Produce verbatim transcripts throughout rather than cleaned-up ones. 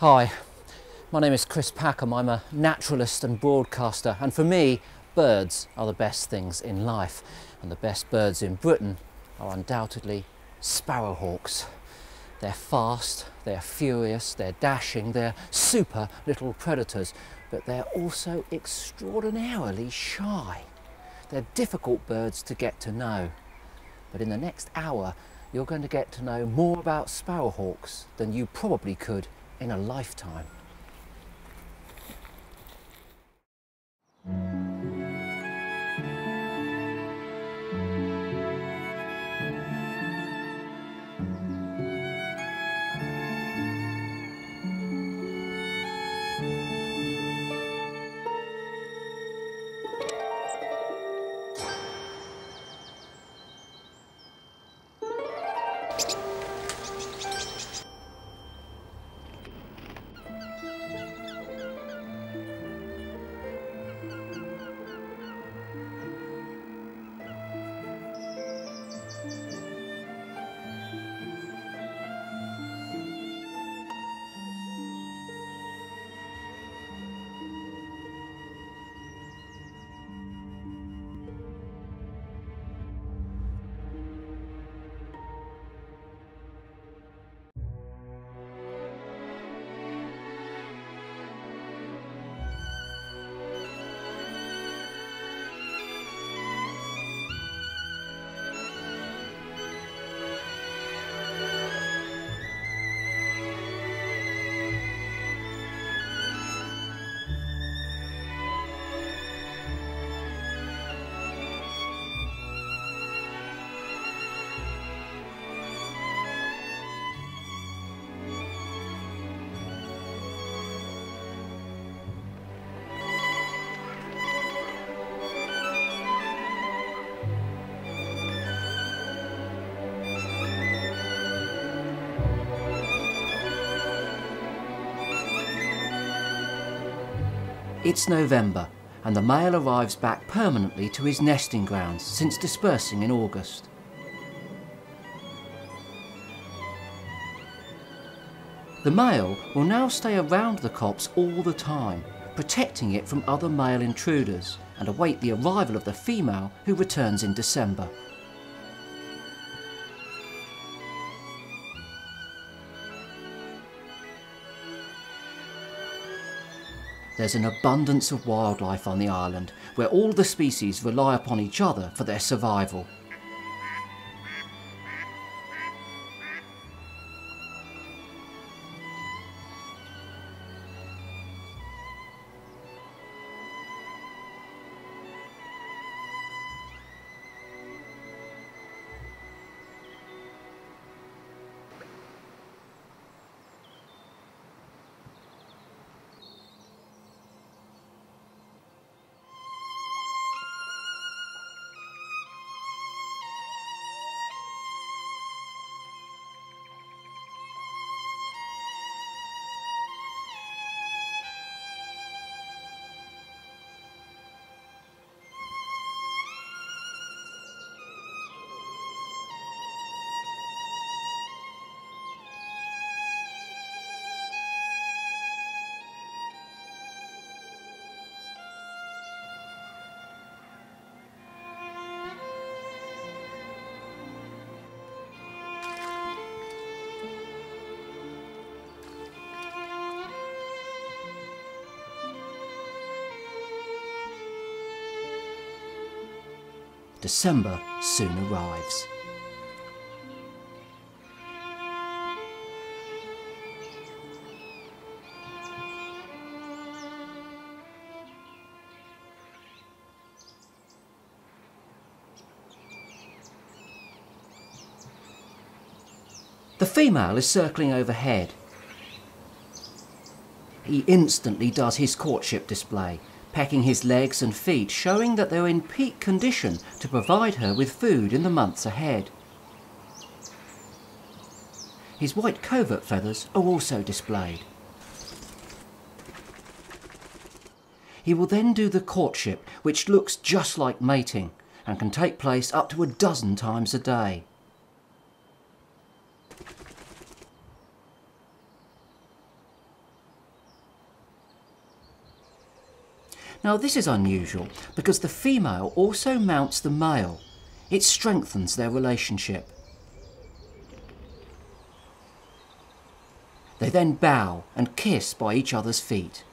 Hi, my name is Chris Packham. I'm a naturalist and broadcaster, and for me, birds are the best things in life, and the best birds in Britain are undoubtedly sparrowhawks. They're fast, they're furious, they're dashing, they're super little predators, but they're also extraordinarily shy. They're difficult birds to get to know, but in the next hour, you're going to get to know more about sparrowhawks than you probably could in a lifetime. It's November, and the male arrives back permanently to his nesting grounds since dispersing in August. The male will now stay around the copse all the time, protecting it from other male intruders, and await the arrival of the female who returns in December. There's an abundance of wildlife on the island, where all the species rely upon each other for their survival. December soon arrives. The female is circling overhead. He instantly does his courtship display, pecking his legs and feet, showing that they're in peak condition to provide her with food in the months ahead. His white covert feathers are also displayed. He will then do the courtship, which looks just like mating, and can take place up to a dozen times a day. Now this is unusual because the female also mounts the male. It strengthens their relationship. They then bow and kiss by each other's feet.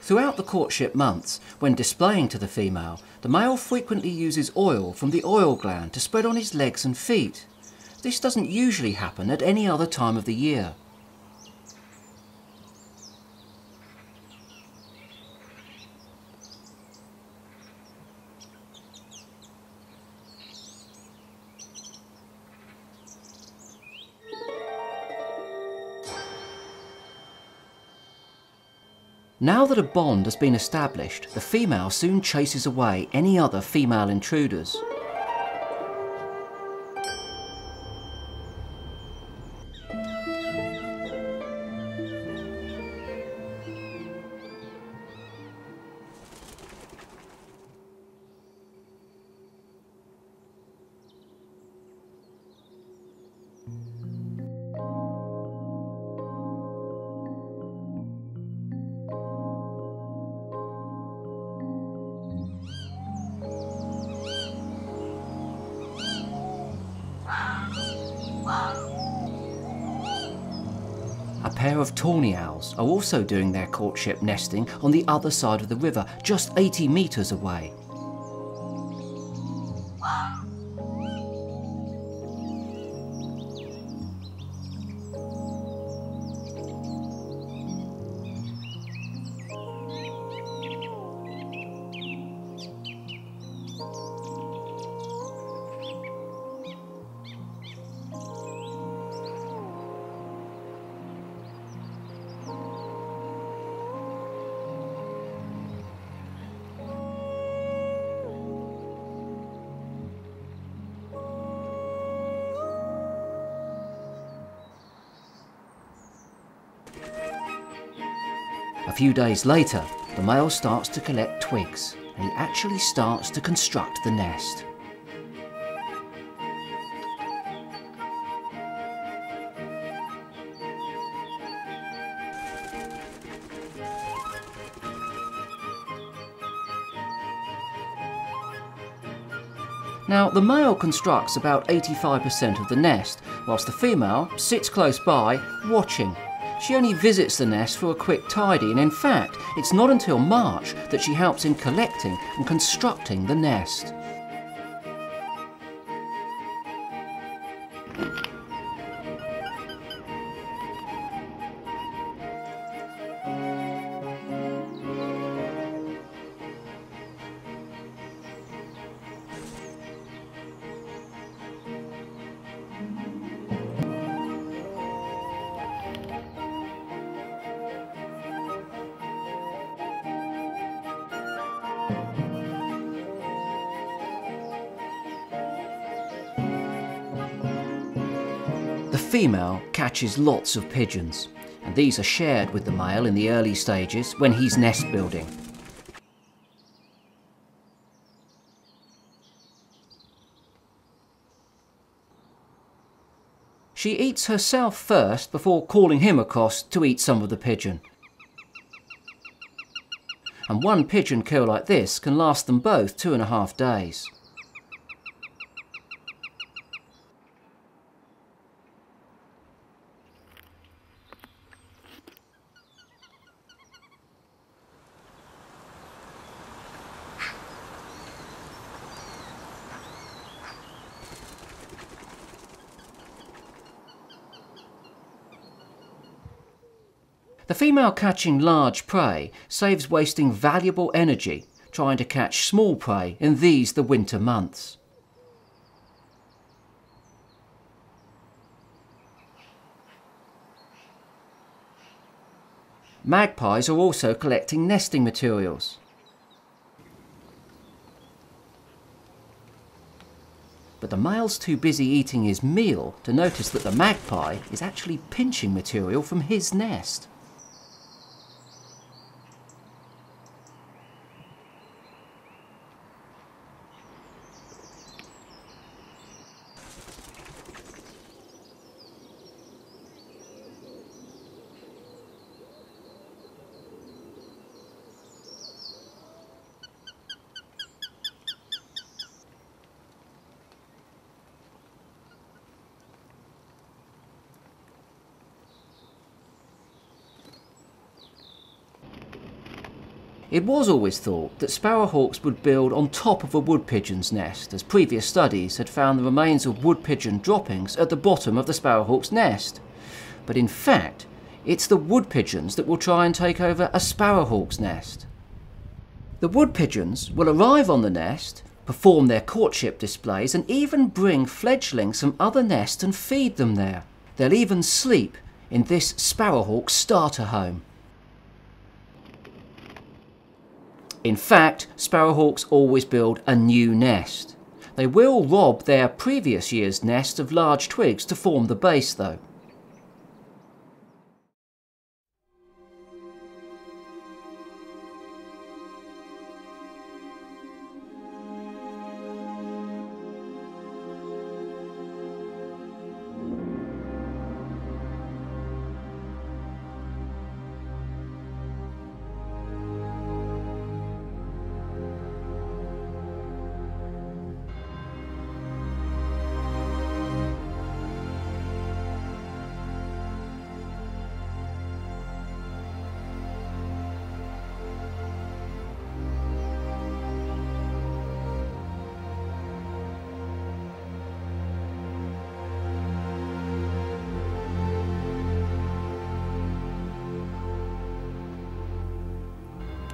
Throughout the courtship months, when displaying to the female, the male frequently uses oil from the oil gland to spread on his legs and feet. This doesn't usually happen at any other time of the year. Now that a bond has been established, the female soon chases away any other female intruders. A pair of tawny owls are also doing their courtship nesting on the other side of the river, just eighty metres away. A few days later, the male starts to collect twigs, and he actually starts to construct the nest. Now, the male constructs about eighty-five percent of the nest, whilst the female sits close by, watching. She only visits the nest for a quick tidy, and in fact, it's not until March that she helps in collecting and constructing the nest. The female catches lots of pigeons, and these are shared with the male in the early stages when he's nest building. She eats herself first before calling him across to eat some of the pigeon. And one pigeon kill like this can last them both two and a half days. The female catching large prey saves wasting valuable energy trying to catch small prey in these the winter months. Magpies are also collecting nesting materials. But the male's too busy eating his meal to notice that the magpie is actually pinching material from his nest. It was always thought that sparrowhawks would build on top of a wood pigeon's nest, as previous studies had found the remains of wood pigeon droppings at the bottom of the sparrowhawk's nest. But in fact, it's the wood pigeons that will try and take over a sparrowhawk's nest. The wood pigeons will arrive on the nest, perform their courtship displays, and even bring fledglings from other nests and feed them there. They'll even sleep in this sparrowhawk starter home. In fact, sparrowhawks always build a new nest. They will rob their previous year's nest of large twigs to form the base, though.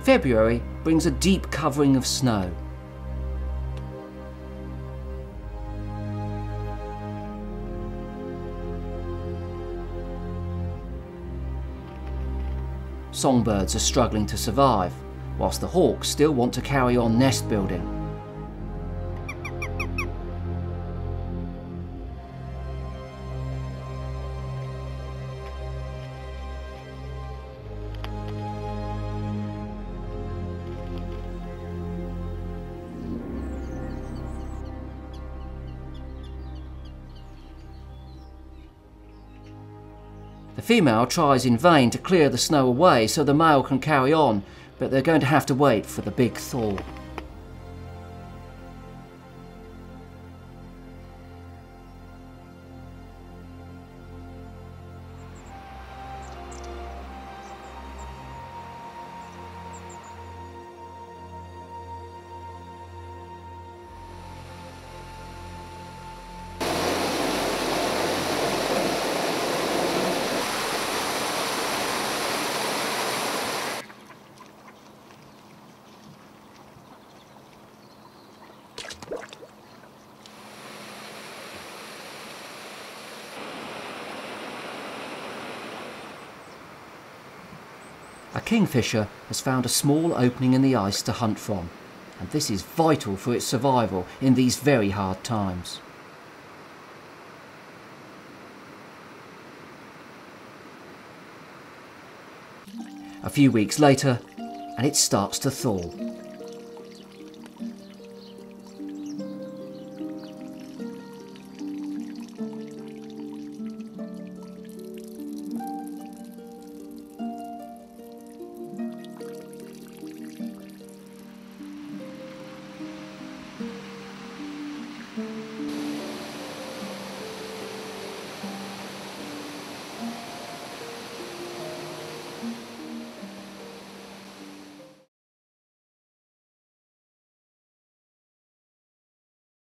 February brings a deep covering of snow. Songbirds are struggling to survive, whilst the hawks still want to carry on nest building. The female tries in vain to clear the snow away so the male can carry on, but they're going to have to wait for the big thaw. A kingfisher has found a small opening in the ice to hunt from, and this is vital for its survival in these very hard times. A few weeks later, and it starts to thaw.